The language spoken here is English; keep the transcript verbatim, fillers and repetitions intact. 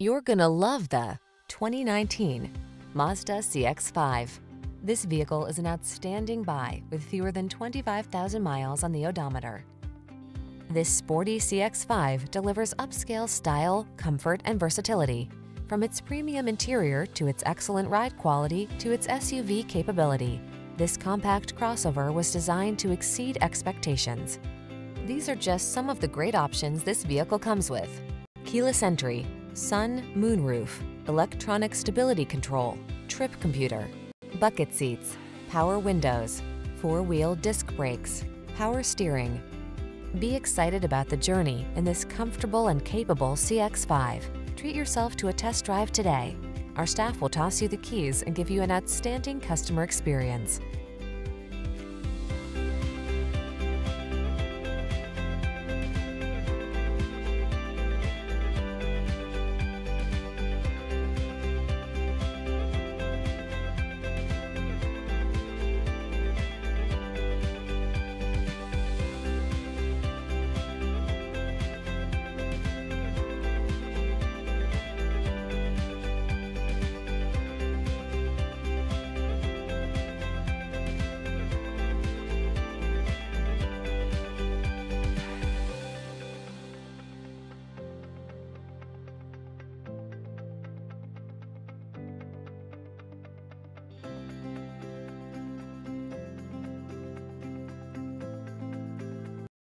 You're gonna love the twenty nineteen Mazda C X five. This vehicle is an outstanding buy with fewer than twenty-five thousand miles on the odometer. This sporty C X five delivers upscale style, comfort, and versatility. From its premium interior to its excellent ride quality to its S U V capability, this compact crossover was designed to exceed expectations. These are just some of the great options this vehicle comes with: keyless entry, sun, moonroof, electronic stability control, trip computer, bucket seats, power windows, four-wheel disc brakes, power steering. Be excited about the journey in this comfortable and capable C X five. Treat yourself to a test drive today. Our staff will toss you the keys and give you an outstanding customer experience.